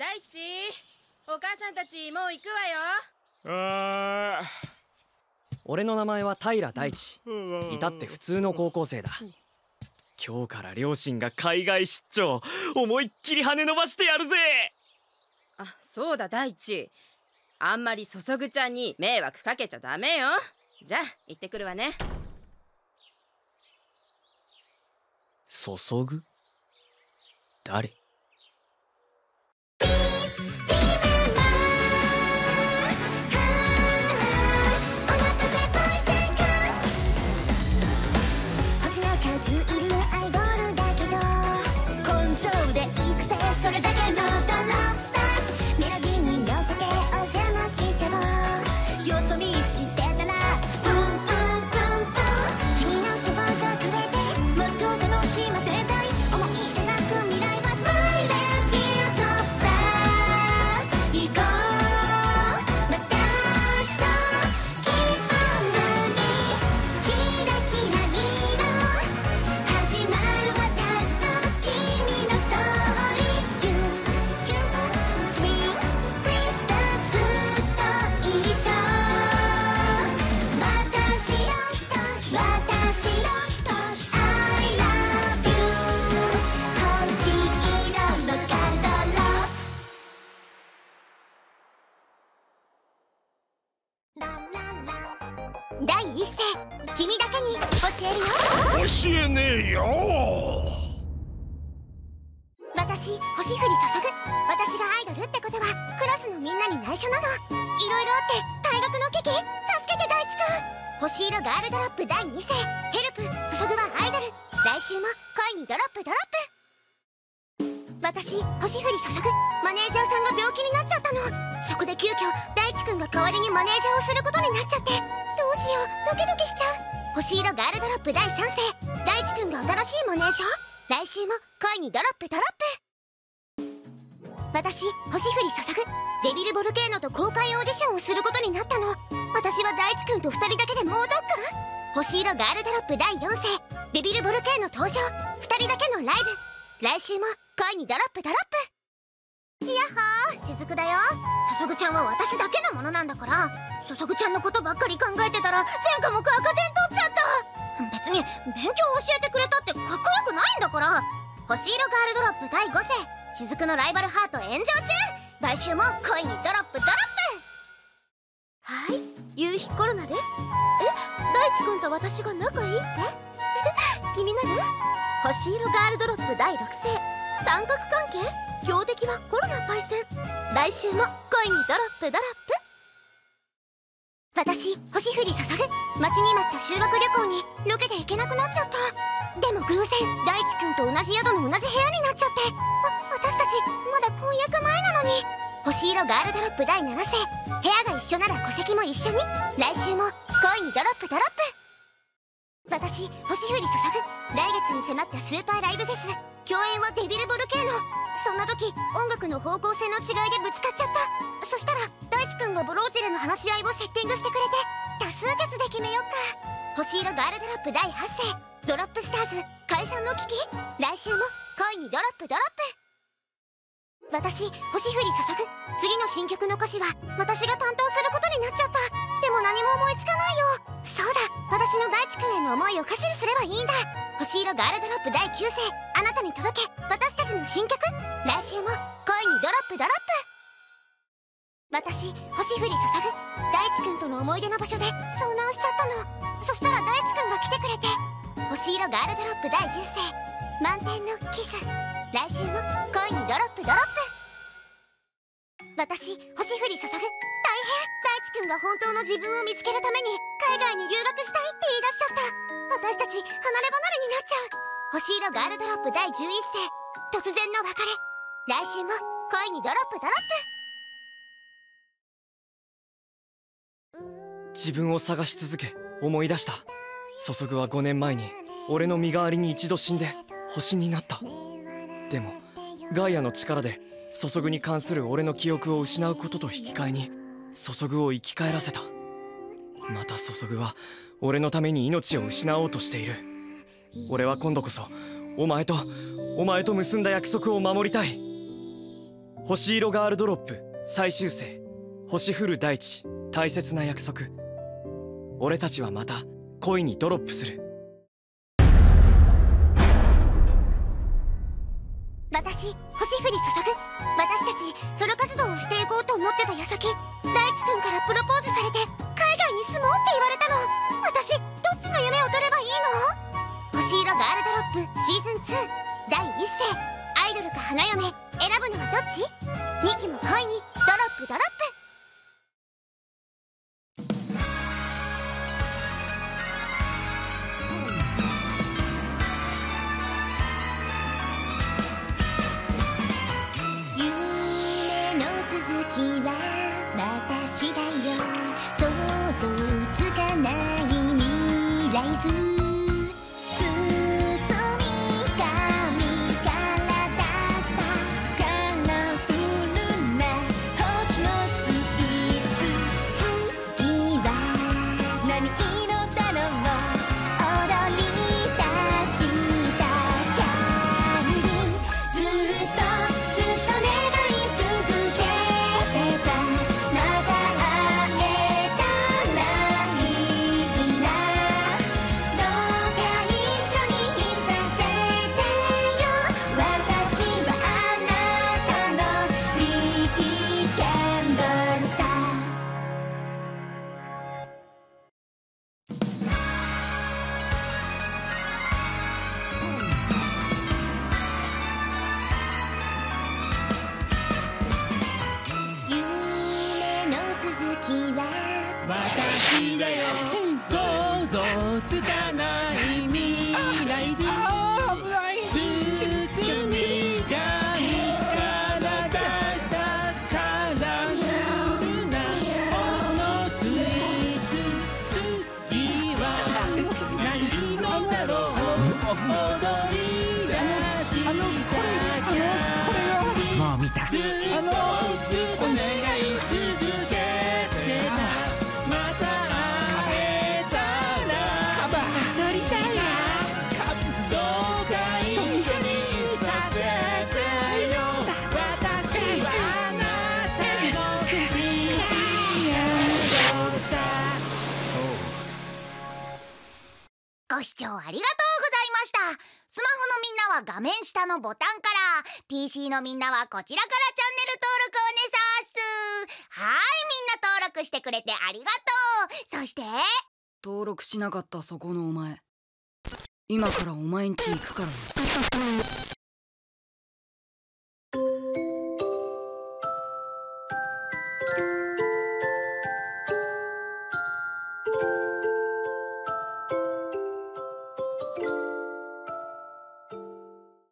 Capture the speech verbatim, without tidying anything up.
大地、お母さんたちもう行くわよ。ああ。俺の名前は平大地。至って普通の高校生だ。今日から両親が海外出張、思いっきり羽伸ばしてやるぜ。あ、そうだ大地、あんまりそそぐちゃんに迷惑かけちゃダメよ。じゃあ行ってくるわね。そそぐ？誰？第一声、君だけに教えるよ。教えねえよ。私、星降り注ぐ。私がアイドルってことはクラスのみんなに内緒なの。いろいろあって退学の危機。助けて大地くん。星色ガールドロップだいに世、ヘルプ注ぐはアイドル。来週も恋にドロップドロップ。私、星降り注ぐ。マネージャーさんが病気になっちゃったの。そこで急遽大地くんが代わりにマネージャーをすることになっちゃって、どうしよう、ドキドキしちゃう。星色ガールドロップだいさん世、大地くんが新しいマネージャー。来週も恋にドロップドロップ。私、星降り注ぐ。デビルボルケーノと公開オーディションをすることになったの。私は大地くんとふたりだけで猛特訓。星色ガールドロップだいよん世、デビルボルケーノ登場。ふたりだけのライブ。来週も恋にドロップドロップ。いやっほー、しずくだよ。注ぐちゃんは私だけのものなんだから。注ぐちゃんのことばっかり考えてたら全科目赤点取っちゃった。別に勉強教えてくれたってかっこよくないんだから。星色ガールドロップだいご世、しずくのライバルハート炎上中。来週も恋にドロップドロップ。はい、夕日コロナです。え、大地くんと私が仲いいって気になる。星色ガールドロップだいろく世、三角関係、強敵はコロナパイセン。来週も恋にドロップドロップ。私、星降り注ぐ。待ちに待った修学旅行にロケで行けなくなっちゃった。でも偶然大地くんと同じ宿の同じ部屋になっちゃって、わ私たちまだ婚約前なのに。星色ガールドロップだいなな世、部屋が一緒なら戸籍も一緒に。来週も恋にドロップドロップ。私、星降り注ぐ。来月に迫ったスーパーライブフェス、共演はデビルボルケーノ。そんな時音楽の方向性の違いでぶつかっちゃった。そしたら大地くんがボローチェレの話し合いをセッティングしてくれて、多数決で決めよっか。星色ガールドロップだいはち世、ドロップスターズ解散の危機。来週も恋にドロップドロップ。私、星降り注ぐ。次の新曲の歌詞は私が担当することになっちゃった。でも何も思いつかないよ。そうだ、私の大地くんへの思いを歌詞にすればいいんだ。星色ガールドロップだいきゅう世、あなたに届け、私たちの新曲。来週も恋にドロップドロップ。私、星降り注ぐ。大地くんとの思い出の場所で遭難しちゃったの。そしたら大地くんが来てくれて、星色ガールドロップだいじゅう世、満点のキス。来週も恋にドロップドロップ。私、星降り注ぐ。大変、大地くんが本当の自分を見つけるために海外に留学したいって言い出しちゃった。私たち離れ離れになっちゃう。星色ガールドロップだいじゅういっ世、突然の別れ。来週も恋にドロップドロップ。自分を探し続け思い出した。注ぐはごねんまえに俺の身代わりに一度死んで星になった。でもガイアの力で注ぐに関する俺の記憶を失うことと引き換えに注ぐを生き返らせた。また注ぐは俺のために命を失おうとしている。俺は今度こそお前とお前と結んだ約束を守りたい。星色ガールドロップ最終生、星降る大地、大切な約束。俺たちはまた恋にドロップする。私、星降り注ぐ。私たちソロ活動をしていこうと思ってた矢先、大地君からプロポーズされて海外に住もうって言われたの。私、どっちの夢を取ればいいの？星色ガールドロップシーズンツーだいいっせい、アイドルか花嫁、選ぶのはどっち？にきも恋にドロップドロップ。ご視聴ありがとうございました。スマホのみんなは画面下のボタンから、 ピーシー のみんなはこちらからチャンネル登録をねさーす。はーい、みんな登録してくれてありがとう。そして登録しなかったそこのお前、今からお前んち行くからね。